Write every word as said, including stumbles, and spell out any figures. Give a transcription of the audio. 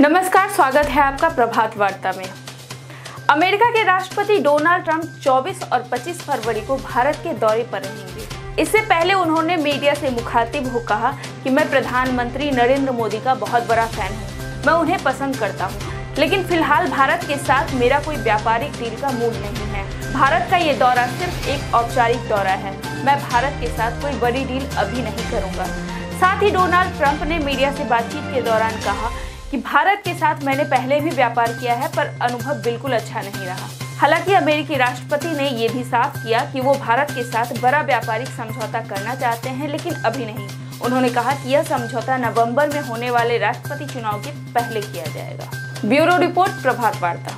नमस्कार, स्वागत है आपका प्रभात वार्ता में। अमेरिका के राष्ट्रपति डोनाल्ड ट्रंप चौबीस और पच्चीस फरवरी को भारत के दौरे पर रहेंगे। इससे पहले उन्होंने मीडिया से मुखातिब हो कहा कि मैं प्रधानमंत्री नरेंद्र मोदी का बहुत बड़ा फैन हूं, मैं उन्हें पसंद करता हूं, लेकिन फिलहाल भारत के साथ मेरा कोई व्यापारिक डील का मूड नहीं है। भारत का ये दौरा सिर्फ एक औपचारिक दौरा है, मैं भारत के साथ कोई बड़ी डील अभी नहीं करूँगा। साथ ही डोनाल्ड ट्रंप ने मीडिया से बातचीत के दौरान कहा कि भारत के साथ मैंने पहले भी व्यापार किया है, पर अनुभव बिल्कुल अच्छा नहीं रहा। हालांकि अमेरिकी राष्ट्रपति ने ये भी साफ किया कि वो भारत के साथ बड़ा व्यापारिक समझौता करना चाहते हैं, लेकिन अभी नहीं। उन्होंने कहा कि यह समझौता नवंबर में होने वाले राष्ट्रपति चुनाव के पहले किया जाएगा। ब्यूरो रिपोर्ट, प्रभात वार्ता।